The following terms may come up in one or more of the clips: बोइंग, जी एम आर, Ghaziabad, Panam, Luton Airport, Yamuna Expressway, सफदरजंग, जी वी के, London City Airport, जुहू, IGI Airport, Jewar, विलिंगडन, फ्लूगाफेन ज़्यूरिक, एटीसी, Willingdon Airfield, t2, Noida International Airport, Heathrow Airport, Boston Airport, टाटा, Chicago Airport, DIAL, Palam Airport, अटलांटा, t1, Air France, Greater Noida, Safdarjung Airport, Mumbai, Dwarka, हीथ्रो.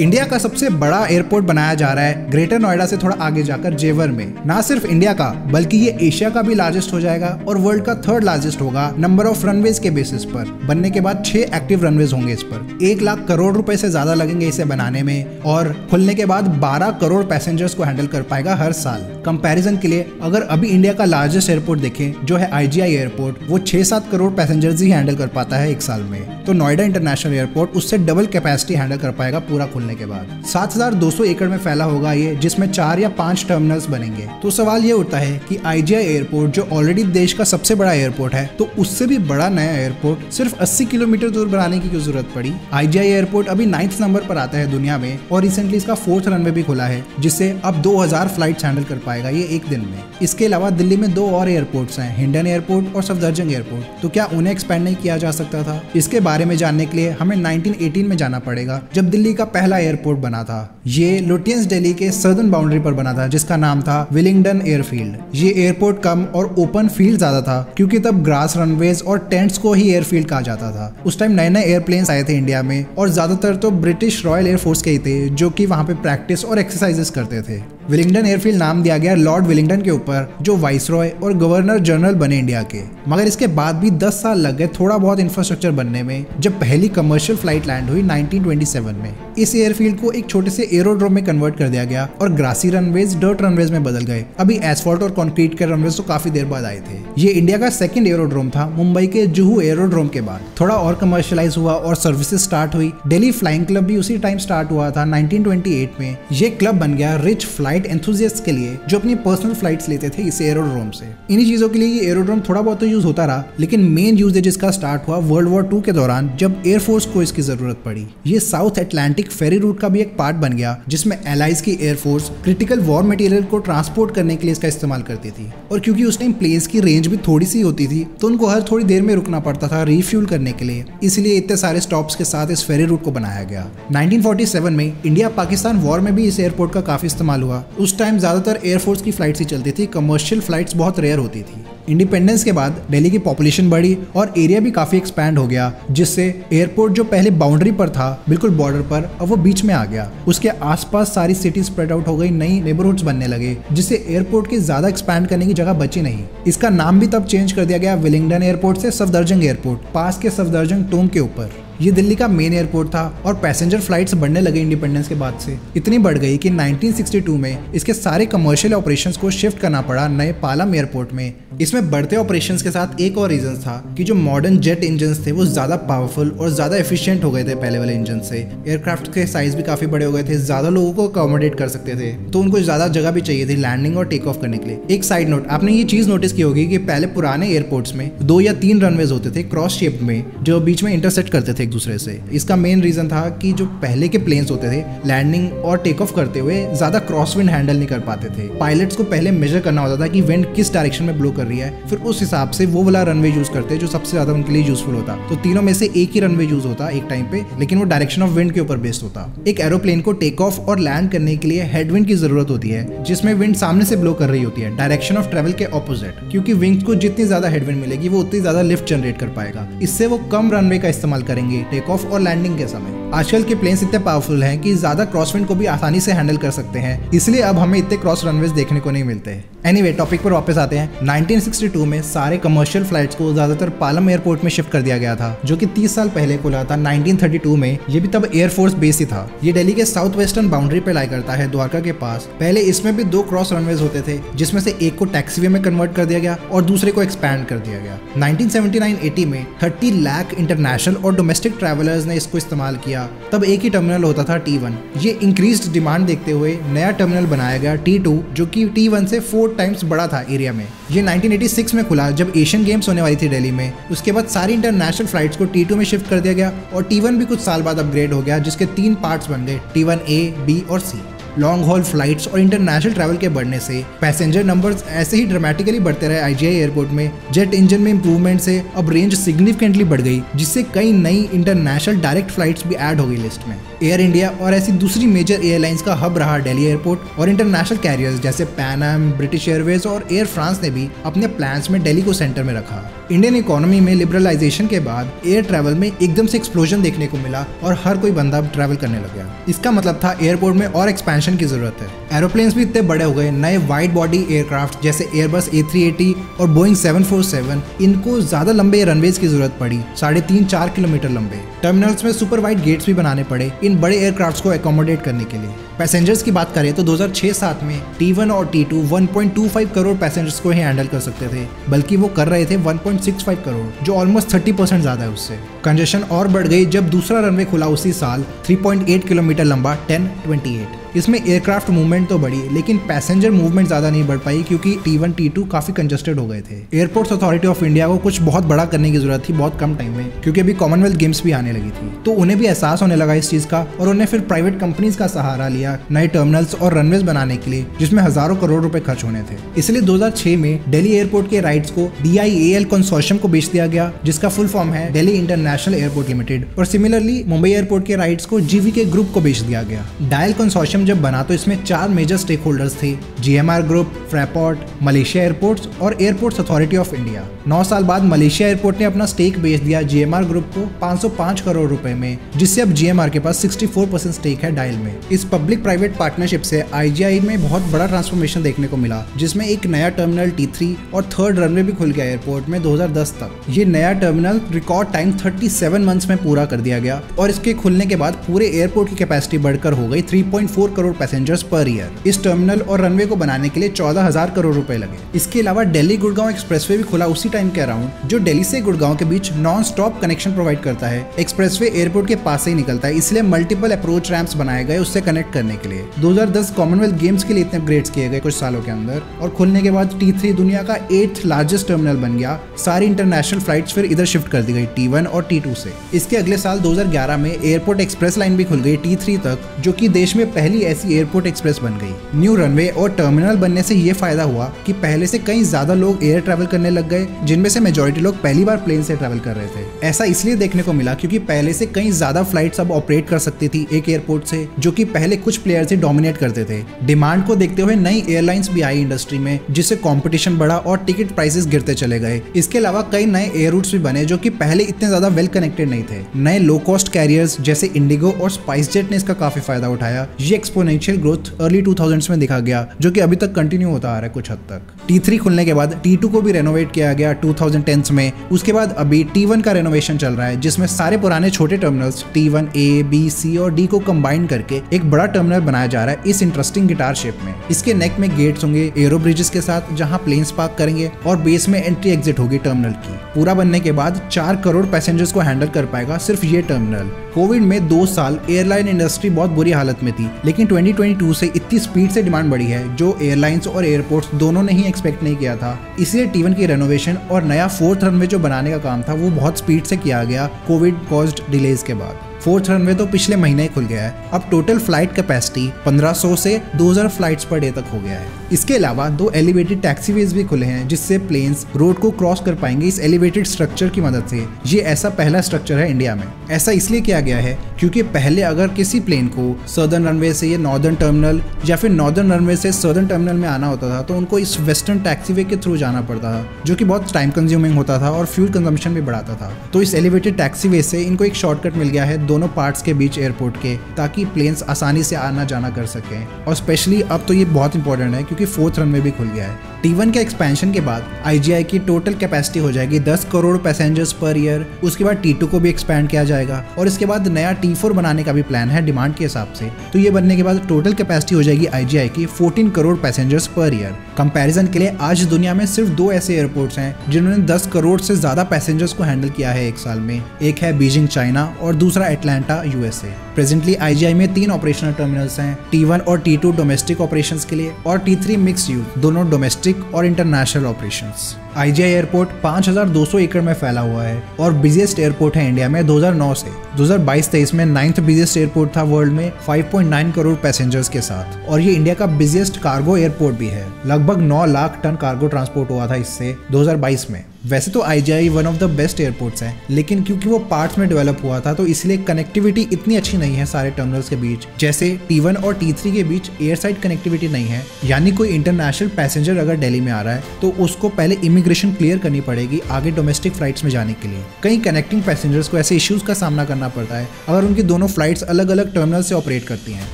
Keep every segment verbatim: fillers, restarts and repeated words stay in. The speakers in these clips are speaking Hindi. इंडिया का सबसे बड़ा एयरपोर्ट बनाया जा रहा है ग्रेटर नोएडा से थोड़ा आगे जाकर जेवर में। ना सिर्फ इंडिया का बल्कि ये एशिया का भी लार्जेस्ट हो जाएगा और वर्ल्ड का थर्ड लार्जेस्ट होगा नंबर ऑफ रनवेज के बेसिस पर। बनने के बाद छह एक्टिव रनवेज होंगे इस पर। एक लाख करोड़ रुपए से ज्यादा लगेंगे इसे बनाने में और खुलने के बाद बारह करोड़ पैसेंजर्स को हैंडल कर पाएगा हर साल। कंपेरिजन के लिए अगर अभी इंडिया का लार्जेस्ट एयरपोर्ट देखे जो है आई जी आई एयरपोर्ट, वो छह सात करोड़ पैसेंजर्स ही हैंडल कर पाता है एक साल में। तो नोएडा इंटरनेशनल एयरपोर्ट उससे डबल कैपेसिटी हैंडल कर पाएगा पूरा खुलने के बाद। सात हज़ार दो सौ एकड़ में फैला होगा ये, जिसमें चार या पांच टर्मिनल्स बनेंगे। तो सवाल ये उठता है कि आई जी आई एयरपोर्ट जो ऑलरेडी देश का सबसे बड़ा एयरपोर्ट है, तो उससे भी बड़ा नया एयरपोर्ट सिर्फ अस्सी किलोमीटर दूर बनाने की क्यों जरूरत पड़ी। आई जी आई एयरपोर्ट अभी नाइन्थ नंबर पर आता है दुनिया में और रिसेंटली इसका फोर्थ रनवे भी खुला है, जिससे अब दो हजार फ्लाइट हैंडल कर पाएगा ये एक दिन में। इसके अलावा दिल्ली में दो और एयरपोर्ट है, हिंडन एयरपोर्ट और सफदरजंग एयरपोर्ट। तो क्या उन्हें एक्सपेंड नहीं किया जा सकता था? इसके बारे में जानने के लिए हमें नाइनटीन एटीन में जाना पड़ेगा, जब दिल्ली का पहला एयरपोर्ट बना था। ये लुटियंस दिल्ली के सदर्न बाउंड्री पर बना था, जिसका नाम था विलिंगडन एयरफील्ड। ये एयरपोर्ट कम और ओपन फील्ड ज्यादा था, क्योंकि तब ग्रास रनवेज और टेंट्स को ही एयरफील्ड कहा जाता था। उस टाइम नए नए एयरप्लेन्स आए थे इंडिया में और ज्यादातर तो ब्रिटिश रॉयल एयरफोर्स के ही थे, जो कि वहाँ पे प्रैक्टिस और एक्सरसाइजेस करते थे। विलिंगडन एयरफील्ड नाम दिया गया लॉर्ड विलिंगडन के ऊपर, जो वाइसरॉय और गवर्नर जनरल बने इंडिया के। मगर इसके बाद भी दस साल लग गए थोड़ा बहुत इंफ्रास्ट्रक्चर बनने में, जब पहली कमर्शियल फ्लाइट लैंड हुई नाइनटीन ट्वेंटी सेवन में। इस एयरफील्ड को एक छोटे से एरोड्रोम में कन्वर्ट कर दिया गया और ग्रासी रनवेज डर्ट रनवेज में बदल गए। अभी एसफॉल्ट और कॉन्क्रीट के रनवेज तो काफी देर बाद आए थे। ये इंडिया का सेकेंड एरोड्रोम था मुंबई के जुहू एरोड्रोम के बाद। थोड़ा और कमर्शियलाइज हुआ और सर्विसेज स्टार्ट हुई। दिल्ली फ्लाइंग क्लब भी उसी टाइम स्टार्ट हुआ था नाइनटीन ट्वेंटी एट में। ये क्लब बन गया रिच फ्लाइट एंथुजियास्ट के लिए, जो अपनी पर्सनल फ्लाइट्स लेते थे इस एरोड्रोम से। इन्हीं चीजों के लिए ये एरोड्रोम थोड़ा बहुत तो यूज होता रहा, लेकिन मेन यूजेज इसका स्टार्ट हुआ वर्ल्ड वॉर टू के दौरान, जब एयरफोर्स को इसकी जरूरत पड़ी। ये साउथ अटलांटिक फेरी रूट का भी एक पार्ट बन गया, जिसमें एलाइज की एयरफोर्स क्रिटिकल वॉर मटेरियल को ट्रांसपोर्ट करने के लिए इसका इस्तेमाल करती थी। और क्योंकि उस टाइम प्लेन्स की रेंज भी थोड़ी सी होती थी, तो उनको हर थोड़ी देर में रुकना पड़ता था रिफ्यूल करने के लिए, इसलिए इतने सारे स्टॉप्स के साथ इस फेरी रूट को बनाया गया। नाइनटीन फोर्टी सेवन में इंडिया पाकिस्तान वॉर में भी इस एयरपोर्ट का काफी इस्तेमाल हुआ। उस टाइम ज्यादातर एयरफोर्स की फ्लाइट्स ही चलती थी, कमर्शियल फ्लाइट्स बहुत रेयर होती थी। इंडिपेंडेंस के बाद दिल्ली की पॉपुलेशन बढ़ी और एरिया भी काफी एक्सपैंड हो गया, जिससे एयरपोर्ट जो पहले बाउंड्री पर था, बिल्कुल बॉर्डर पर, अब वो बीच में आ गया। उसके आसपास सारी सिटी स्प्रेड आउट हो गई, नई नेबरहुड्स बनने लगे, जिससे एयरपोर्ट की ज्यादा एक्सपैंड करने की जगह बची नहीं। इसका नाम भी तब चेंज कर दिया गया विलिंगडन एयरपोर्ट से सफदरजंग एयरपोर्ट, पास के सफदरजंग टोम के ऊपर। ये दिल्ली का मेन एयरपोर्ट था और पैसेंजर फ्लाइट्स बढ़ने लगे इंडिपेंडेंस के बाद से। इतनी बढ़ गई कि नाइनटीन सिक्सटी टू में इसके सारे कमर्शियल ऑपरेशंस को शिफ्ट करना पड़ा नए पालम एयरपोर्ट में। इसमें बढ़ते ऑपरेशंस के साथ एक और रीजन था कि जो मॉडर्न जेट इंजन्स थे वो ज्यादा पावरफुल और ज्यादा एफिशिएंट हो गए थे पहले वाले इंजन से। एयरक्राफ्ट के साइज भी काफी बड़े हो गए थे, ज्यादा लोगों को अकोमोडेट कर सकते थे, तो उनको ज्यादा जगह भी चाहिए थी लैंडिंग और टेक ऑफ करने के लिए। एक साइड नोट, आपने ये चीज नोटिस की होगी कि पहले पुराने एयरपोर्ट्स में दो या तीन रनवेज होते थे क्रॉस शेप में, जो बीच में इंटरसेक्ट करते थे दूसरे से। इसका मेन रीजन था कि जो पहले के प्लेन्स होते थे लैंडिंग और टेक ऑफ करते हुए ज्यादा क्रॉसविंड हैंडल नहीं कर पाते थे। पायलट्स को पहले मेजर करना होता था कि विंड किस डायरेक्शन में ब्लो कर रही है, फिर उस हिसाब से वो वाला रनवे यूज करते जो सबसे ज्यादा उनके लिए यूजफुल होता। तो तीनों में से एक ही रनवे यूज होता एक टाइम पे, लेकिन वो डायरेक्शन ऑफ विंड के ऊपर बेस्ड होता। एक एरोप्लेन को टेक ऑफ और लैंड करने के लिए हेडविंड की जरूरत होती है, जिसमें विंड सामने से ब्लो कर रही होती है, डायरेक्शन ऑफ ट्रेवल के ऑपोजिट, क्योंकि विंग्स को जितनी ज्यादा हेडविंड मिलेगी वो उतनी ज्यादा लिफ्ट जनरेट कर पाएगा। इससे वो कम रनवे का इस्तेमाल करेंगे टेक ऑफ और लैंडिंग के समय। आजकल के प्लेन्स इतने पावरफुल हैं कि ज्यादा क्रॉसविंड को भी आसानी से हैंडल कर सकते हैं, इसलिए अब हमें इतने क्रॉस रनवेज देखने को नहीं मिलते। एनीवे, टॉपिक पर वापस आते हैं। नाइनटीन सिक्सटी टू में सारे कमर्शियल फ्लाइट्स को ज्यादातर पालम एयरपोर्ट में शिफ्ट कर दिया गया था, जो कि तीस साल पहले खुला था नाइनटीन थर्टी टू में। ये भी तब एयरफोर्स बेस ही था। ये दिल्ली के साउथ वेस्टर्न बाउंड्री पे लाई करता है द्वारका के पास। पहले इसमें भी दो क्रॉस रनवेज होते थे, जिसमें से एक को टैक्सीवे में कन्वर्ट कर दिया गया और दूसरे को एक्सपैंड कर दिया गया। नाइनटीन सेवेंटी नाइन एटी में थर्टी लाख इंटरनेशनल और डोमेस्टिक ट्रैवलर्स ने इसको इस्तेमाल किया। तब एक ही टर्मिनल होता था टी वन। ये इंक्रीज्ड डिमांड देखते हुए नया टर्मिनल बनाया गया टी टू, जो कि टी वन से फोर टाइम्स बड़ा था एरिया में। ये नाइनटीन एटी सिक्स में खुला, जब एशियन गेम्स होने वाली थी दिल्ली में। उसके बाद सारी इंटरनेशनल फ्लाइट्स को टी टू में शिफ्ट कर दिया गया और टी वन भी कुछ साल बाद अपग्रेड हो गया, जिसके तीन पार्ट्स बन गए टी वन ए बी और सी। लॉन्ग हॉल फ्लाइट्स और इंटरनेशनल ट्रैवल के बढ़ने से पैसेंजर नंबर्स ऐसे ही ड्रामेटिकली बढ़ते रहे आईजीआई एयरपोर्ट में। जेट इंजन में इंप्रूवमेंट से अब रेंज सिग्निफिकेंटली बढ़ गई, जिससे कई नई इंटरनेशनल डायरेक्ट फ्लाइट्स भी ऐड हो गई लिस्ट में। एयर इंडिया और ऐसी दूसरी मेजर एयरलाइंस का हब रहा दिल्ली एयरपोर्ट, और इंटरनेशनल कैरियर्स जैसे पैनम, ब्रिटिश एयरवेज और एयर फ्रांस ने भी अपने प्लान्स में दिल्ली को सेंटर में रखा। इंडियन इकोनॉमी में लिबरलाइजेशन के बाद एयर ट्रैवल में एकदम से एक्सप्लोजन देखने को मिला और हर कोई बंदा ट्रैवल करने लग गया। इसका मतलब था एयरपोर्ट में और एक्सपेंशन की जरूरत है। एरोप्लेन्स भी इतने बड़े हो गए, नए वाइड बॉडी एयरक्राफ्ट जैसे एयरबस ए थ्री एटी और बोइंग सेवन फोर सेवन, इनको ज्यादा लंबे रनवेज की जरूरत पड़ी, साढ़े तीन चार किलोमीटर लंबे। टर्मिनल्स में सुपर वाइड गेट्स भी बनाने पड़े इन बड़े एयरक्राफ्ट को एकोमोडेट करने के लिए। पैसेंजर्स की बात करें तो दो हज़ार छह सात में टी वन और टी टू एक पॉइंट दो पाँच करोड़ पैसेंजर्स को ही हैंडल कर सकते थे, बल्कि वो कर रहे थे एक पॉइंट छह पाँच करोड़, जो ऑलमोस्ट तीस परसेंट ज्यादा है उससे। कंजेशन और बढ़ गई जब दूसरा रनवे खुला उसी साल, तीन पॉइंट आठ किलोमीटर लंबा टेन ट्वेंटी एट। इसमें एयरक्राफ्ट मूवमेंट तो बढ़ी, लेकिन पैसेंजर मूवमेंट ज़्यादा नहीं बढ़ पाई क्योंकि टी वन टी टू काफ़ी कंजस्टेड हो गए थे। एयरपोर्ट्स अथॉरिटी ऑफ इंडिया को कुछ बहुत बड़ा करने की जरूरत थी बहुत कम टाइम में, क्योंकि अभी कॉमनवेल्थ गेम्स भी आने लगी थी। तो उन्हें भी एहसास होने लगा इस चीज़ का, और उन्हें फिर प्राइवेट कंपनीज का सहारा लिया नए टर्मिनल्स और रनवेज बनाने के लिए, जिसमें हज़ारों करोड़ रुपये खर्च होने थे। इसलिए दो हज़ार छः में दिल्ली एयरपोर्ट के राइट्स को D I A L consortium को बेच दिया गया, जिसका फुल फॉर्म है दिल्ली इंटरनेशनल एयरपोर्ट लिमिटेड, और सिमिलरली मुंबई एयरपोर्ट के राइट्स को जी वी के ग्रुप को बेच दिया गया। डायल कंसोर्शियम जब बना तो इसमें चार मेजर स्टेक होल्डर्स थे, जी एम आर group, Freeport, Malaysia Airports और एयरपोर्ट्स अथॉरिटी ऑफ इंडिया। नौ साल बाद मलेशिया एयरपोर्ट ने अपना स्टेक बेच दिया जी एम आर ग्रुप को पाँच सौ पाँच करोड़ रुपए में, जिससे अब जी एम आर के पास चौंसठ परसेंट स्टेक है डायल में। इस पब्लिक प्राइवेट पार्टनरशिप से आई जी आई में बहुत बड़ा ट्रांसफॉर्मेशन देखने को मिला, जिसमें एक नया टर्मिनल टी थ्री और थर्ड रनवे भी खुल गया एयरपोर्ट में दो हज़ार दस तक। ये नया टर्मिनल रिकॉर्ड टाइम सैंतीस मंथ्स में पूरा कर दिया गया, और इसके खुलने के बाद पूरे एयरपोर्ट की कैपेसिटी बढ़कर हो गई तीन पॉइंट चार करोड़ पैसेंजर्स पर ईयर। इस टर्मिनल और रनवे को बनाने के लिए चौदह हजार करोड़ रुपए लगे। इसके अलावा दिल्ली गुड़गांव एक्सप्रेसवे भी खुला उसी टाइम के अराउंड, जो दिल्ली से गुड़गांव के बीच नॉन स्टॉप कनेक्शन प्रोवाइड करता है। एक्सप्रेसवे एयरपोर्ट के पास से ही निकलता है, इसलिए मल्टीपल अप्रोच रैंप्स बनाए गए उससे कनेक्ट करने के लिए। दो हज़ार दस कॉमनवेल्थ गेम्स के लिए इतने अपग्रेड्स किए गए कुछ सालों के अंदर, और खुलने के बाद टी थ्री दुनिया का एथ लार्जेस्ट टर्मिनल बन गया। सारी इंटरनेशनल फ्लाइट्स फिर इधर शिफ्ट कर दी गई टी वन और टी टू से। इसके अगले साल दो हज़ार ग्यारह में एयरपोर्ट एक्सप्रेस लाइन भी खुल गई टी थ्री तक, जो कि देश में पहली ऐसी एयरपोर्ट एक्सप्रेस बन गई। न्यू रनवे और टर्मिनल बनने से ये फायदा हुआ कि पहले से कई ज्यादा लोग एयर ट्रैवल करने लग गए, जिनमें से मेजॉरिटी लोग पहली बार प्लेन से ट्रैवल कर रहे थे। ऐसा इसलिए देखने को मिला क्योंकि पहले से कई ज्यादा फ्लाइट्स अब ऑपरेट कर सकती थी एक एयरपोर्ट से, जो कि पहले कुछ प्लेयर से डोमिनेट करते थे। डिमांड को देखते हुए नई एयरलाइंस भी आई इंडस्ट्री में, जिससे कॉम्पिटिशन बढ़ा और टिकट प्राइसेस गिरते चले गए। इसके अलावा कई नए एयर रूट्स भी बने, जो कि पहले इतने ज्यादा वेल कनेक्टेड नहीं थे। नए लो कॉस्ट कैरियर्स जैसे इंडिगो और स्पाइसजेट ने इसका काफी फायदा उठाया। ये exponential growth early two thousands में देखा गया, जो कि अभी तक कंटिन्यू होता आ रहा है कुछ हद तक। टी थ्री खुलने के बाद टी टू को भी रेनोवेट किया गया टू थाउज़ेंड टेन्स में। उसके बाद अभी टी वन का रेनोवेशन चल रहा है, जिसमें सारे पुराने छोटे terminals T one A, B, C और D को कंबाइन करके एक बड़ा टर्मिनल बनाया जा रहा है इस इंटरेस्टिंग गिटार शेप में। इसके नेक में गेट्स होंगे एरो ब्रिजेस के साथ, जहां प्लेन्स पार्क करेंगे, और बेस में एंट्री एग्जिट होगी टर्मिनल की। पूरा बनने के बाद चार करोड़ पैसेंजर्स को हैंडल कर पाएगा सिर्फ ये टर्मिनल। कोविड में दो साल एयरलाइन इंडस्ट्री बहुत बुरी हालत में थी, लेकिन ट्वेंटी ट्वेंटी टू से इतनी स्पीड से डिमांड बढ़ी है जो एयरलाइंस और एयरपोर्ट्स दोनों ने ही एक्सपेक्ट नहीं किया था। इसलिए टी वन की रेनोवेशन और नया फोर्थ रनवे जो बनाने का काम था वो बहुत स्पीड से किया गया कोविड कॉज्ड डिलेज के बाद। फोर्थ रनवे तो पिछले महीने ही खुल गया है। अब टोटल फ्लाइट कैपेसिटी पंद्रह सौ से दो हज़ार फ्लाइट्स पर डे तक हो गया है। इसके अलावा दो एलिवेटेड टैक्सीवेज भी खुले हैं, जिससे प्लेन्स रोड को क्रॉस कर पाएंगे इस एलिवेटेड स्ट्रक्चर की मदद से। ये ऐसा पहला स्ट्रक्चर है इंडिया में। ऐसा इसलिए किया गया है क्योंकि पहले अगर किसी प्लेन को सदर्न रनवे से नॉर्दर्न टर्मिनल या फिर नॉर्दर्न रनवे से सदर्न टर्मिनल में आना होता था, तो उनको इस वेस्टर्न टैक्सीवे के थ्रू जाना पड़ता था, जो कि बहुत टाइम कंज्यूमिंग होता था और फ्यूल कंजम्पशन भी बढ़ाता था। तो इस एलिवेटेड टैक्सीवे से इनको एक शॉर्टकट मिल गया है दोनों पार्ट्स के बीच एयरपोर्ट के, ताकि प्लेन्स आसानी से आना जाना कर सकें। और स्पेशली अब तो ये बहुत इंपॉर्टेंट है क्योंकि फोर्थ रनवे भी खुल गया है। टी वन के एक्सपेंशन के बाद आई जी आई की टोटल कैपेसिटी हो जाएगी दस करोड़ पैसेंजर्स पर ईयर। उसके बाद टी टू को भी एक्सपैंड किया जाएगा, और इसके बाद नया टी फोर बनाने का भी प्लान है डिमांड के हिसाब से। तो ये बनने के बाद टोटल कैपेसिटी हो जाएगी आई जी आई की चौदह करोड़ पैसेंजर्स पर ईयर। कंपैरिजन के लिए आज दुनिया में सिर्फ दो ऐसे एयरपोर्ट्स हैं जिन्होंने दस करोड़ से ज़्यादा पैसेंजर्स को हैंडल किया है एक साल में। एक है बीजिंग चाइना और दूसरा अटलांटा U S A. Presently I G I में तीन ऑपरेशनल टर्मिनल्स हैं, टी वन और टी टू डोमेस्टिक ऑपरेशंस के लिए, और टी थ्री मिक्स यूज, दोनों डोमेस्टिक और international operations. I G I airport पाँच हज़ार दो सौ एकड़ में फैला हुआ है और बिजिएस्ट एयरपोर्ट है इंडिया में दो हज़ार नौ से। दो हज़ार बाईस तेईस में नाइन्थ बिजिएस्ट एयरपोर्ट था वर्ल्ड में पाँच पॉइंट नौ करोड़ पैसेंजर्स के साथ, और ये इंडिया का बिजिएस्ट कार्गो एयरपोर्ट भी है। लगभग नौ लाख टन कार्गो ट्रांसपोर्ट हुआ था इससे दो हज़ार बाईस में। वैसे तो I G I one of the best airports है, लेकिन क्योंकि वो पार्ट्स में डेवलप हुआ था तो इसलिए कनेक्टिविटी इतनी अच्छी नहीं है सारे टर्मिनल्स के बीच। जैसे टी वन और टी थ्री के बीच एयर साइड कनेक्टिविटी नहीं है, यानी कोई इंटरनेशनल पैसेंजर अगर दिल्ली में आ रहा है तो उसको पहले इमिग्रेशन क्लियर करनी पड़ेगी आगे डोमेस्टिक फ्लाइट्स में जाने के लिए। कई कनेक्टिंग पैसेंजर्स को ऐसे इश्यूज का सामना करना पड़ता है अगर उनकी दोनों फ्लाइट्स अलग अलग टर्मिनल से ऑपरेट करती हैं।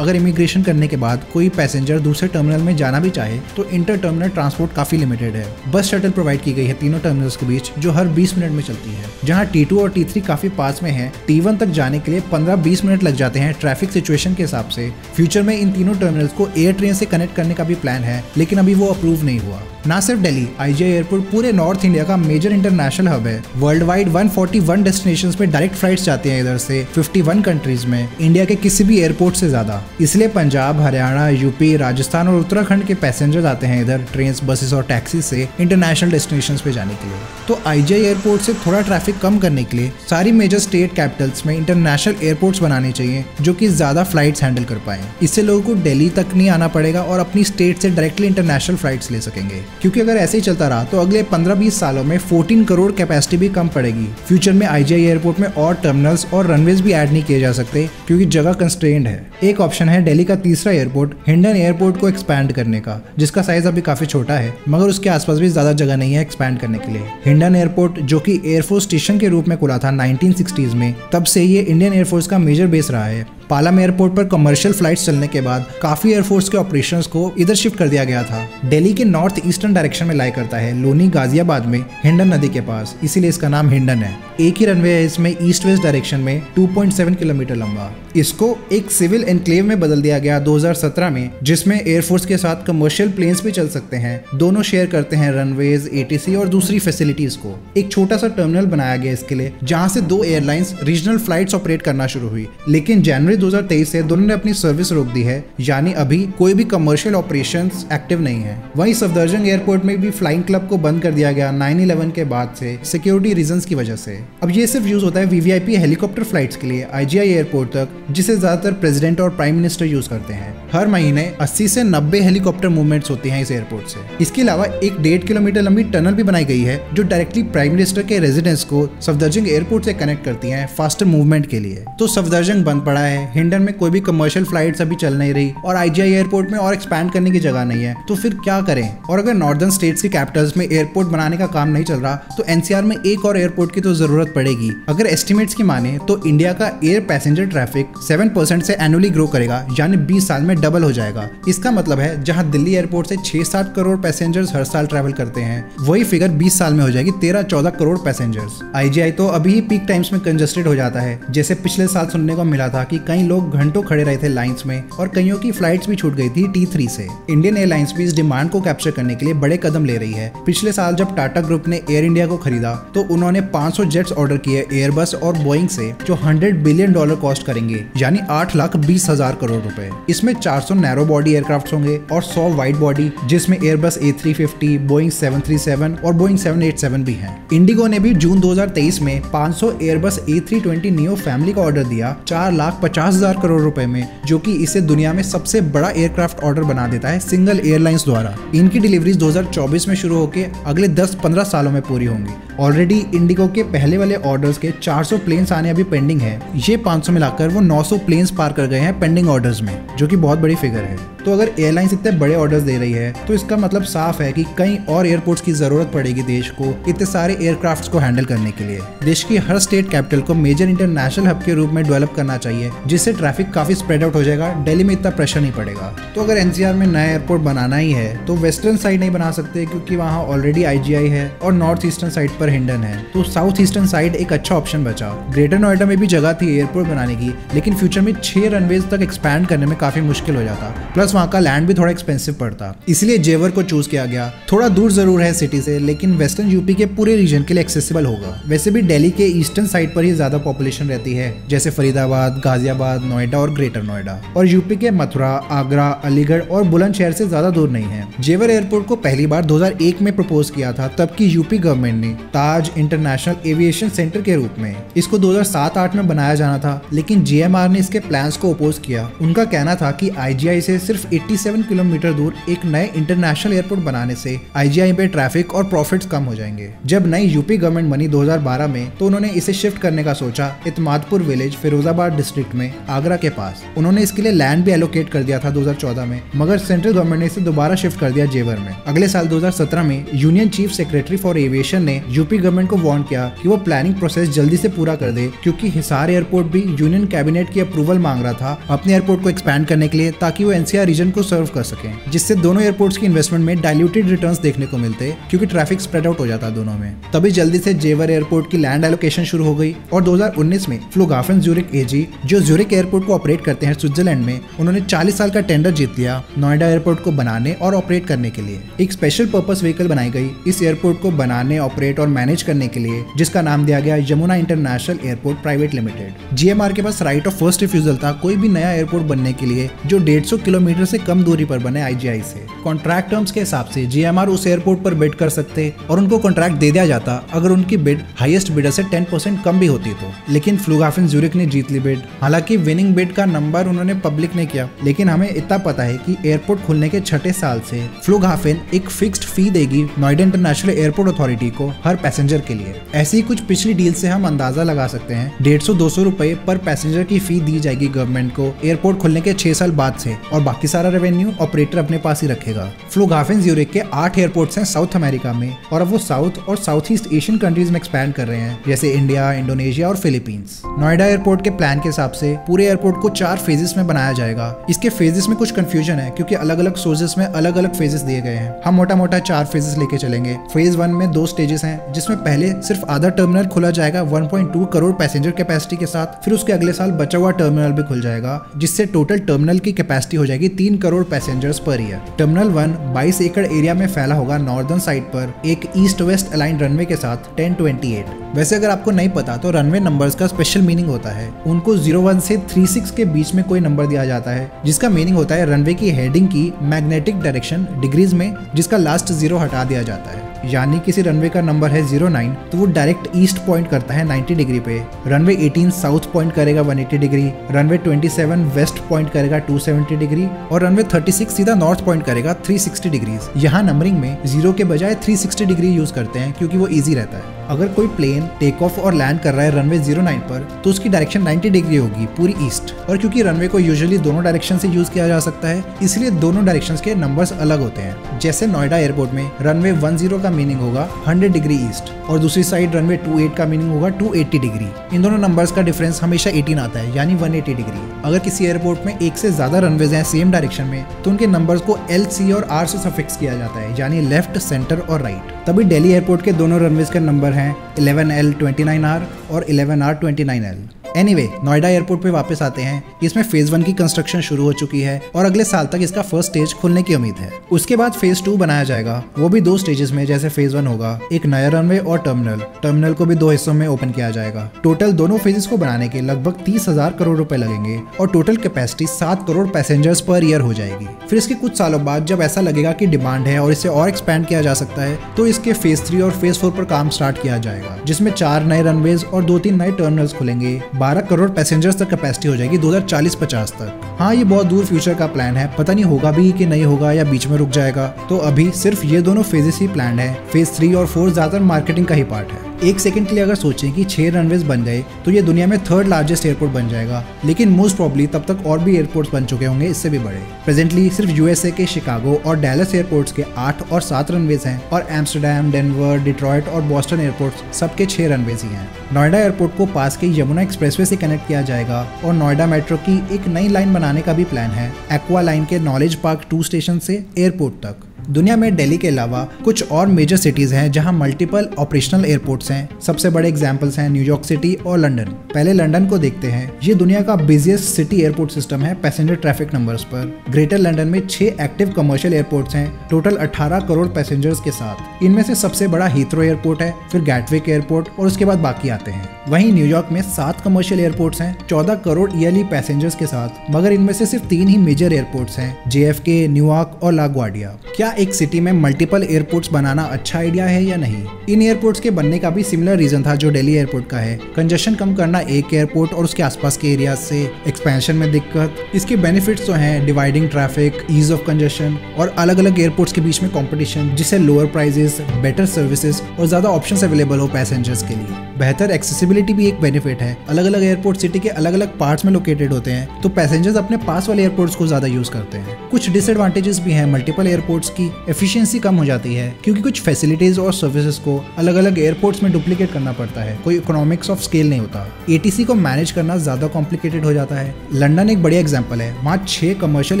अगर इमिग्रेशन करने के बाद कोई पैसेंजर दूसरे टर्मिनल में जाना भी चाहे तो इंटर टर्मिनल ट्रांसपोर्ट काफी लिमिटेड है। बस शटल प्रोवाइड की गई है तीनों टर्मिनल्स के बीच जो हर बीस मिनट में चलती है। जहां टी टू और टी थ्री काफी पास में है, टी वन तक जाने के लिए पंद्रह बीस मिनट लग जाते हैं ट्रैफिक सिचुएशन के हिसाब से। फ्यूचर में इन तीनों टर्मिनल्स को एयर ट्रेन से कनेक्ट करने का भी प्लान है, लेकिन अभी वो अप्रूव नहीं हुआ। ना सिर्फ Delhi, I G I airport पूरे नॉर्थ इंडिया का मेजर इंटरनेशनल हब है। वर्ल्ड वाइड एक सौ इकतालीस डेस्टिनेशंस में डायरेक्ट फ्लाइट्स जाते हैं इधर से इक्यावन कंट्रीज में, इंडिया के किसी भी एयरपोर्ट से ज्यादा। इसलिए पंजाब, हरियाणा, यूपी, राजस्थान और उत्तराखंड के पैसेंजर आते हैं इधर ट्रेन, बसेस और टैक्सी से इंटरनेशनल डेस्टिनेशंस पे जाने के लिए। तो आई जी आई एयरपोर्ट से थोड़ा ट्रैफिक कम करने के लिए सारी मेजर स्टेट कैपिटल्स में इंटरनेशनल एयरपोर्ट्स बनाने चाहिए जो कि ज्यादा फ्लाइट्स हैंडल कर पाए। इससे लोगों को दिल्ली तक नहीं आना पड़ेगा और अपनी स्टेट से डायरेक्टली इंटरनेशनल फ्लाइट्स ले सकेंगे, क्योंकि अगर ऐसे ही चलता रहा तो अगले पंद्रह बीस सालों में चौदह करोड़ कैपेसिटी भी कम पड़ेगी। फ्यूचर में आई जी आई एयरपोर्ट में और टर्मिनल्स और रनवेज भी ऐड नहीं किए जा सकते क्योंकि जगह कंस्ट्रेंड है। एक ऑप्शन है दिल्ली का तीसरा एयरपोर्ट हिंडन एयरपोर्ट को एक्सपैंड करने का, जिसका साइज अभी काफी छोटा है मगर उसके आसपास भी ज्यादा जगह नहीं है एक्सपैंड करने के लिए। हिंडन एयरपोर्ट जो कि एयरफोर्स स्टेशन के रूप में खुला था नाइनटीन सिक्सटीज में, तब से ये इंडियन एयरफोर्स का मेजर बेस रहा है। पालम एयरपोर्ट पर कमर्शियल फ्लाइट्स चलने के बाद काफी एयरफोर्स के ऑपरेशंस को इधर शिफ्ट कर दिया गया था। दिल्ली के नॉर्थ ईस्टर्न डायरेक्शन में लाई करता है लोनी गाजियाबाद में हिंडन नदी के पास, इसीलिए इसका नाम हिंडन है। एक ही रनवे है इसमें ईस्ट वेस्ट डायरेक्शन में दो पॉइंट सात किलोमीटर लंबा। इसको एक सिविल एनक्लेव में बदल दिया गया दो हज़ार सत्रह में, जिसमें एयरफोर्स के साथ कमर्शियल प्लेन्स भी चल सकते हैं। दोनों शेयर करते हैं रनवेज, एटीसी और दूसरी फैसिलिटीज को। एक छोटा सा टर्मिनल बनाया गया इसके लिए, जहाँ से दो एयरलाइंस रीजनल फ्लाइट्स ऑपरेट करना शुरू हुई, लेकिन जनवरी दो हज़ार तेईस से दोनों ने अपनी सर्विस रोक दी है, यानी अभी कोई भी कमर्शियल ऑपरेशंस एक्टिव नहीं है। वहीं सफदरजंग एयरपोर्ट में भी फ्लाइंग क्लब को बंद कर दिया गया नाइन इलेवन के बाद से सिक्योरिटी रीजंस की वजह से। अब ये सिर्फ यूज होता है वीवीआईपी हेलीकॉप्टर फ्लाइट्स के लिए आई जी आई एयरपोर्ट तक, जिसे ज्यादातर प्रेसिडेंट और प्राइम मिनिस्टर यूज करते हैं। हर महीने अस्सी से नब्बे हेलीकॉप्टर मूवमेंट्स होती हैं इस एयरपोर्ट से। इसके अलावा एक डेढ़ किलोमीटर लंबी टनल भी बनाई गई है जो डायरेक्टली प्राइम मिनिस्टर के रेजिडेंस को सफदरजंग एयरपोर्ट से कनेक्ट करती है फास्टर मूवमेंट के लिए। तो सफदरजंग बंद पड़ा है, हिंडन में कोई भी कमर्शियल फ्लाइट्स अभी चल नहीं रही और आई जी आई एयरपोर्ट में और एक्सपैंड करने की जगह नहीं है, तो फिर क्या करें। और अगर नॉर्दर्न स्टेट्स के कैपिटल्स में एयरपोर्ट बनाने का काम नहीं चल रहा तो एन सी आर में एक और एयरपोर्ट की तो जरूरत पड़ेगी। अगर एस्टिमेट्स की माने तो इंडिया का एयर पैसेंजर ट्रैफिक सात परसेंट से एनुअली ग्रो करेगा, यानी बीस साल में डबल हो जाएगा। इसका मतलब है जहां दिल्ली एयरपोर्ट से छह सात करोड़ पैसेंजर्स हर साल ट्रैवल करते हैं, वही फिगर बीस साल में हो जाएगी तेरह चौदह करोड़ पैसेंजर्स। आई जी आई तो अभी ही पीक टाइम्स में कंजस्टेड हो जाता है, जैसे पिछले साल सुनने को मिला था कि कई लोग घंटों खड़े रहे थे लाइंस में और कईयों की फ्लाइट्स भी छूट गई थी टी थ्री से। इंडियन एयरलाइंस भी इस डिमांड को कैप्चर करने के लिए बड़े कदम ले रही है। पिछले साल जब टाटा ग्रुप ने एयर इंडिया को खरीदा तो उन्होंने पाँच सौ जेट्स ऑर्डर किए एयरबस और बोइंग से जो सौ बिलियन डॉलर कॉस्ट करेंगे, यानी आठ लाख बीस हजार करोड़ रुपए। इसमें चार सौ नैरो बॉडी एयरक्राफ्ट होंगे और सौ वाइड बॉडी, जिसमें Airbus A three fifty, बोइंग seven three seven और बोइंग सेवन एट सेवन भी हैं। इंडिगो ने भी जून दो हज़ार तेईस में पाँच सौ Airbus A three twenty neo family का ऑर्डर दिया चार लाख पचास हजार करोड़ रुपए में, जो कि इसे दुनिया में सबसे बड़ा एयरक्राफ्ट ऑर्डर बना देता है सिंगल एयरलाइंस द्वारा। इनकी डिलीवरीज दो हज़ार चौबीस में शुरू होकर अगले दस पंद्रह सालों में पूरी होंगी। ऑलरेडी इंडिगो के पहले वाले ऑर्डर्स के चार सौ प्लेन्स आने अभी पेंडिंग है, ये पाँच सौ मिलाकर वो नौ सौ प्लेन्स पार कर गए हैं पेंडिंग ऑर्डर्स में, जो कि बहुत बड़ी फिगर है। तो अगर एयरलाइंस इतने बड़े ऑर्डर्स दे रही है तो इसका मतलब साफ है कि कई और एयरपोर्ट्स की जरूरत पड़ेगी देश को इतने सारे एयरक्राफ्ट्स को हैंडल करने के लिए। देश की हर स्टेट कैपिटल को मेजर इंटरनेशनल हब के रूप में डेवलप करना चाहिए, जिससे ट्रैफिक काफी स्प्रेड आउट हो जाएगा, दिल्ली में इतना प्रेशर नहीं पड़ेगा। तो अगर एनसीआर में नया एयरपोर्ट बनाना ही है तो वेस्टर्न साइड नहीं बना सकते क्योंकि वहाँ ऑलरेडी आई जी आई है और नॉर्थ ईस्टर्न साइड पर हिंडन है, तो साउथ ईस्टर्न साइड एक अच्छा ऑप्शन बचा। ग्रेटर नोएडा में भी जगह थी एयरपोर्ट बनाने की, लेकिन फ्यूचर में छह रनवेज तक एक्सपैंड करने में काफी मुश्किल हो जाता, प्लस वहाँ का लैंड भी थोड़ा एक्सपेंसिव पड़ता, इसलिए जेवर को चूज किया गया। थोड़ा दूर जरूर है सिटी से, लेकिन वेस्टर्न यूपी के पूरे रीजन के लिए एक्सेसिबल होगा। वैसे भी दिल्ली के ईस्टर्न साइड पर ही ज्यादा पॉपुलेशन रहती है, जैसे फरीदाबाद, गाजियाबाद, नोएडा और ग्रेटर नोएडा, और यूपी के मथुरा, आगरा, अलीगढ़ और बुलंदशहर से ज्यादा दूर नहीं है। जेवर एयरपोर्ट को पहली बार दो हज़ार एक में प्रपोज किया था, तबकि यूपी गवर्नमेंट ने ताज इंटरनेशनल एविएशन सेंटर के रूप में। इसको दो हज़ार सात आठ में बनाया जाना था, लेकिन जी एम आर ने इसके प्लान को अपोज किया। उनका कहना था की आई जी आई से सिर्फ सिर्फ सत्तासी किलोमीटर दूर एक नए इंटरनेशनल एयरपोर्ट बनाने से आईजीआई में ट्रैफिक और प्रॉफिट्स कम हो जाएंगे। जब नई यूपी गवर्नमेंट बनी दो हज़ार बारह में तो उन्होंने इसे शिफ्ट करने का सोचा इत्मादपुर विलेज फिरोजाबाद डिस्ट्रिक्ट में आगरा के पास। उन्होंने इसके लिए लैंड भी एलोकेट कर दिया था दो हज़ार चौदह में, मगर सेंट्रल गवर्नमेंट ने इसे दोबारा शिफ्ट कर दिया जेवर में। अगले साल दो हज़ार सत्रह में union chief secretary for aviation ने यूपी गवर्नमेंट को वार्न किया कि वो प्लानिंग प्रोसेस जल्दी से पूरा कर दे, क्योंकि हिसार एयरपोर्ट भी यूनियन कैबिनेट की अप्रूवल मांग रहा था अपने एयरपोर्ट को एक्सपैंड करने के लिए, ताकि वो एनसीआर रीजन को सर्व कर सके, जिससे दोनों एयरपोर्ट्स की इन्वेस्टमेंट में डायल्यूटेड रिटर्न्स देखने को मिलते, क्योंकि ट्रैफिक स्प्रेड आउट हो जाता दोनों में। तभी जल्दी से जेवर एयरपोर्ट की लैंड एलोकेशन शुरू हो गई और दो हज़ार उन्नीस में फ्लूगाफेन ज़्यूरिक एजी, जो ज़्यूरिक एयरपोर्ट को ऑपरेट करते हैं स्विट्जरलैंड में, उन्होंने चालीस साल का टेंडर जीत लिया नोएडा एयरपोर्ट को बनाने और ऑपरेट करने के लिए। एक स्पेशल पर्पस व्हीकल बनाई गई इस एयरपोर्ट को बनाने, ऑपरेट और मैनेज करने के लिए, जिसका नाम दिया गया Yamuna International Airport Private Limited. GMR के पास राइट ऑफ फर्स्ट रिफ्यूजल था कोई भी नया एयरपोर्ट बनने के लिए जो डेढ़ सौ किलोमीटर से कम दूरी पर बने आईजीआई से। कॉन्ट्रैक्ट टर्म्स के हिसाब से जीएमआर उस एयरपोर्ट पर बिड कर सकते और उनको कॉन्ट्रैक्ट दे दिया जाता अगर उनकी बिड हाईएस्ट बिडर से दस परसेंट कम भी होती तो। लेकिन फ्लूगाफेन ज़्यूरिक ने जीत ली बिड। हालांकि विनिंग बिड का नंबर उन्होंने पब्लिक नहीं किया, लेकिन हमें इतना पता है कि एयरपोर्ट खुलने के छठे साल से फ्लूगाफेन एक फिक्स्ड फी देगी नोएडा इंटरनेशनल एयरपोर्ट अथॉरिटी को हर पैसेंजर के लिए। ऐसी कुछ पिछली डील से हम अंदाजा लगा सकते हैं डेढ़ सौ दो सौ रुपए पर पैसेंजर की फी दी जाएगी गवर्नमेंट को एयरपोर्ट खुलने के छह साल बाद से, और बाकी सारा रेवेन्यू ऑपरेटर अपने पास ही रखेगा। फ्लूगाफेन ज़्यूरिक के आठ एयरपोर्ट्स हैं साउथ अमेरिका में और अब वो साउथ और साउथ ईस्ट एशियन कंट्रीज में एक्सपैंड कर रहे हैं, जैसे इंडिया, इंडोनेशिया और फिलीपींस। नोएडा एयरपोर्ट के प्लान के हिसाब से पूरे एयरपोर्ट को चार फेजेस में बनाया जाएगा। इसके फेजेस में कुछ कंफ्यूजन है क्योंकि अलग अलग सोर्सेस में अलग अलग फेजेस दिए गए हैं। हम मोटा मोटा चार फेजेस लेके चलेंगे। फेज वन में दो स्टेजेस हैं, जिसमें पहले सिर्फ आधा टर्मिनल खोला जाएगा एक पॉइंट दो करोड़ पैसेंजर कैपेसिटी के साथ, फिर उसके अगले साल बचा हुआ टर्मिनल भी खुल जाएगा, जिससे टोटल टर्मिनल की कैपेसिटी हो जाएगी तीन करोड़ पैसेंजर्स पर ईयर। टर्मिनल वन बाईस एकड़ एरिया में फैला होगा नॉर्दर्न साइड पर, एक ईस्ट वेस्ट अलाइन रनवे के साथ टेन ट्वेंटी एट। वैसे अगर आपको नहीं पता तो रनवे नंबर्स का स्पेशल मीनिंग होता है, उनको ज़ीरो वन से थर्टी सिक्स के बीच में कोई नंबर दिया जाता है, जिसका मीनिंग होता है रनवे की हेडिंग की मैग्नेटिक डायरेक्शन डिग्रीज में, जिसका लास्ट जीरो हटा दिया जाता है। यानी किसी रनवे का नंबर है ज़ीरो नाइन तो वो डायरेक्ट ईस्ट पॉइंट करता है नाइंटी डिग्री पे, रनवे एटीन साउथ पॉइंट करेगा एक सौ अस्सी degree, runway twenty seven west point करेगा टू सेवेंटी डिग्री और रनवे थर्टी सिक्स सीधा नॉर्थ पॉइंट करेगा थ्री सिक्सटी डिग्री। यहाँ नंबरिंग में जीरो के बजाय थ्री सिक्सटी डिग्री यूज करते हैं क्योंकि वो इजी रहता है। अगर कोई प्लेन टेक ऑफ और लैंड कर रहा है रनवे ज़ीरो नाइन पर तो उसकी डायरेक्शन नाइंटी डिग्री होगी पूरी ईस्ट, और क्योंकि रनवे को यूजुअली दोनों डायरेक्शन से यूज किया जा सकता है इसलिए दोनों डायरेक्शंस के नंबर्स अलग होते हैं। जैसे नोएडा एयरपोर्ट में रनवे वन जीरो का मीनिंग होगा हंड्रेड डिग्री ईस्ट और दूसरी साइड रनवे ट्वेंटी एट का मीनिंग होगा टू एटी डिग्री। इन दोनों नंबर्स का डिफरेंस हमेशा एटीन आता है यानी वन एटी डिग्री। अगर किसी एयरपोर्ट में एक से ज्यादा रनवेज हैं सेम डायरेक्शन में तो उनके नंबर्स को एल सी और आर से सफिक्स किया जाता है, यानी लेफ्ट, सेंटर और राइट। तभी दिल्ली एयरपोर्ट के दोनों रनवेज के नंबर हैं eleven L twenty nine R और eleven R twenty nine L. Anyway, Noida airport पे वापस आते हैं। इसमें फेज वन की कंस्ट्रक्शन शुरू हो चुकी है और अगले साल तक इसका फर्स्ट स्टेज खुलने की उम्मीद है। उसके बाद फेज टू बनाया जाएगा, वो भी दो स्टेजेस में जैसे फेज वन होगा, एक नया रनवे और टर्मिनल। टर्मिनल को भी दो हिस्सों में ओपन किया जाएगा। टोटल दोनों फेजेस को बनाने के लगभग तीस हजार करोड़ रुपए लगेंगे और टोटल कैपेसिटी सात करोड़ पैसेंजर्स पर ईयर हो जाएगी। फिर इसके कुछ सालों बाद जब ऐसा लगेगा कि डिमांड है और इसे और एक्सपैंड किया जा सकता है तो इसके फेज थ्री और फेज फोर पर काम स्टार्ट किया जाएगा, जिसमें चार नए रनवेज और दो तीन नए टर्मिनल्स खुलेंगे। बारह करोड़ पैसेंजर्स तक कैपेसिटी हो जाएगी दो हज़ार चालीस पचास तक। हाँ, ये बहुत दूर फ्यूचर का प्लान है, पता नहीं होगा भी कि नहीं होगा या बीच में रुक जाएगा, तो अभी सिर्फ ये दोनों फेजेस ही प्लान है। फेज थ्री और फोर ज्यादातर मार्केटिंग का ही पार्ट है। एक सेकंड के लिए अगर सोचें कि छह रनवेज बन गए तो ये दुनिया में थर्ड लार्जेस्ट एयरपोर्ट बन जाएगा, लेकिन मोस्ट प्रॉब्ली तब तक और भी एयरपोर्ट्स बन चुके होंगे इससे भी बड़े। प्रेजेंटली सिर्फ यूएसए के शिकागो और डैलस एयरपोर्ट्स के आठ और सात रनवेज हैं और एम्स्टर्डम, डेनवर, डिट्रॉयट और बोस्टन एयरपोर्ट्स सबके छह रनवेज ही हैं। नोएडा एयरपोर्ट को पास के यमुना एक्सप्रेसवे से कनेक्ट किया जाएगा और नोएडा मेट्रो की एक नई लाइन बनाने का भी प्लान है, एक्वा लाइन के नॉलेज पार्क टू स्टेशन से एयरपोर्ट तक। दुनिया में दिल्ली के अलावा कुछ और मेजर सिटीज़ हैं जहां मल्टीपल ऑपरेशनल एयरपोर्ट्स हैं। सबसे बड़े एग्जांपल्स हैं न्यूयॉर्क सिटी और लंदन। पहले लंदन को देखते हैं। ये दुनिया का बिजिएस्ट सिटी एयरपोर्ट सिस्टम है पैसेंजर ट्रैफिक नंबर्स पर। ग्रेटर लंदन में छह एक्टिव कमर्शियल एयरपोर्ट्स हैं टोटल अठारह करोड़ पैसेंजर्स के साथ। इनमें से सबसे बड़ा हीथ्रो एयरपोर्ट है, फिर गैटविक एयरपोर्ट और उसके बाद बाकी आते हैं। वहीं न्यूयॉर्क में सात कमर्शियल एयरपोर्ट्स हैं चौदह करोड़ ईयरली पैसेंजर्स के साथ, मगर इनमें से सिर्फ तीन ही मेजर एयरपोर्ट्स हैं, जेएफके, न्यूयॉर्क और लागुआर्डिया। क्या एक सिटी में मल्टीपल एयरपोर्ट्स बनाना अच्छा आइडिया है या नहीं। इन एयरपोर्ट्स के बनने का भी सिमिलर रीजन था जो दिल्ली एयरपोर्ट का है, कंजेशन कम करना एक एयरपोर्ट और उसके आसपास के एरिया से, एक्सपेंशन में दिक्कत। इसके बेनिफिट्स तो हैं dividing traffic, ease of congestion और अलग अलग एयरपोर्ट्स के बीच में कॉम्पिटिशन, जिससे लोअर प्राइजेस, बेटर सर्विसेज और ज्यादा ऑप्शन अवेलेबल हो पैसेंजर्स के लिए। बेहतर एक्सेसिबिलिटी भी एक बेनिफिट है, अलग अलग एयरपोर्ट सिटी के अलग अलग पार्ट्स में लोकेटेड होते हैं तो पैसेंजर्स अपने पास वाले एयरपोर्ट्स को ज्यादा यूज करते हैं। कुछ डिसएडवांटेजेस भी हैं मल्टीपल एयरपोर्ट्स की, एफिशिएंसी कम हो जाती है क्योंकि कुछ फैसिलिटीज और सर्विसेज को अलग अलग एयरपोर्ट्स में डुप्लीकेट करना पड़ता है, कोई इकोनॉमिक्स ऑफ स्केल नहीं होता। एटीसी को मैनेज करना ज्यादा कॉम्प्लिकेटेड हो जाता है। लंदन एक बढ़िया एग्जाम्पल है, वहाँ छह कमर्शियल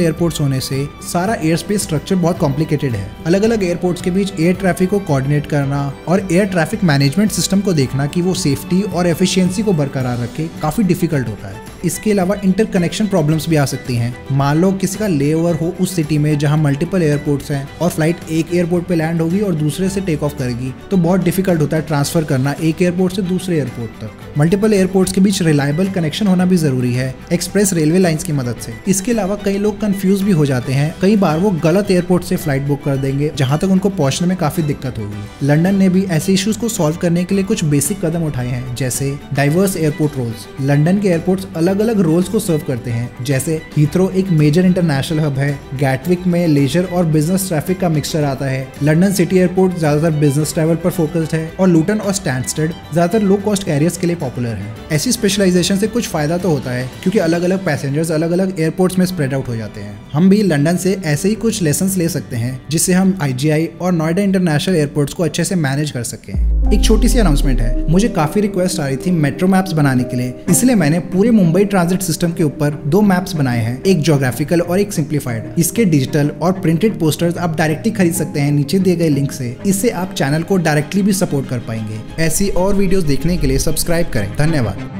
एयरपोर्ट्स होने से सारा एयर स्पेस स्ट्रक्चर बहुत कॉम्प्लिकेटेड है। अलग अलग एयरपोर्ट्स के बीच एयर ट्रैफिक को कोऑर्डिनेट करना और एयर ट्रैफिक मैनेजमेंट सिस्टम को देखना कि वो सेफ्टी और एफिशिएंसी को बरकरार रखे काफी डिफिकल्ट होता है। इसके अलावा इंटरकनेक्शन प्रॉब्लम्स भी आ सकती हैं। मान लो किसी का लेओवर हो उस सिटी में जहां मल्टीपल एयरपोर्ट्स हैं और फ्लाइट एक एयरपोर्ट पे लैंड होगी और दूसरे से टेक ऑफ करेगी तो बहुत डिफिकल्ट होता है ट्रांसफर करना एक एयरपोर्ट से दूसरे एयरपोर्ट तक। मल्टीपल एयरपोर्ट्स के बीच रिलायबल कनेक्शन होना भी जरूरी है एक्सप्रेस रेलवे लाइंस की मदद से। इसके अलावा कई लोग कंफ्यूज भी हो जाते हैं, कई बार वो गलत एयरपोर्ट से फ्लाइट बुक कर देंगे जहां तक उनको पहुंचने में काफी दिक्कत होगी। लंदन ने भी ऐसे इश्यूज को सॉल्व करने के लिए कुछ बेसिक कदम उठाए हैं, जैसे डाइवर्स एयरपोर्ट रोल्स। लंदन के एयरपोर्ट्स अलग अलग रोल्स को सर्व करते हैं, जैसे हीथ्रो एक मेजर इंटरनेशनल हब है, गैटविक में लेजर और बिजनेस ट्रैफिक का मिक्सचर आता है। लंदन सिटी एयरपोर्ट ज्यादातर बिजनेस ट्रैवल पर फोकस्ड है और लूटन और स्टैंडस्टेड ज्यादातर लो कॉस्ट कैरियर्स के लिए पॉपुलर है। ऐसी स्पेशलाइजेशन से कुछ फायदा तो होता है क्योंकि अलग अलग पैसेंजर्स अलग अलग एयरपोर्ट्स में स्प्रेड आउट हो जाते हैं। हम भी लंदन से ऐसे ही कुछ लेसन ले सकते हैं जिससे हम आईजीआई और नोएडा इंटरनेशनल एयरपोर्ट्स को अच्छे से मैनेज कर सके। एक छोटी सी अनाउंसमेंट है, मुझे काफी रिक्वेस्ट आ रही थी मेट्रो मैप्स बनाने के लिए, इसलिए मैंने पूरे मुंबई ट्रांजिट सिस्टम के ऊपर दो मैप्स बनाए हैं, एक ज्योग्राफिकल और एक सिंप्लीफाइड। इसके डिजिटल और प्रिंटेड पोस्टर्स आप डायरेक्टली खरीद सकते हैं नीचे दिए गए लिंक से। इससे आप चैनल को डायरेक्टली भी सपोर्ट कर पाएंगे। ऐसी और वीडियोस देखने के लिए सब्सक्राइब करें। धन्यवाद।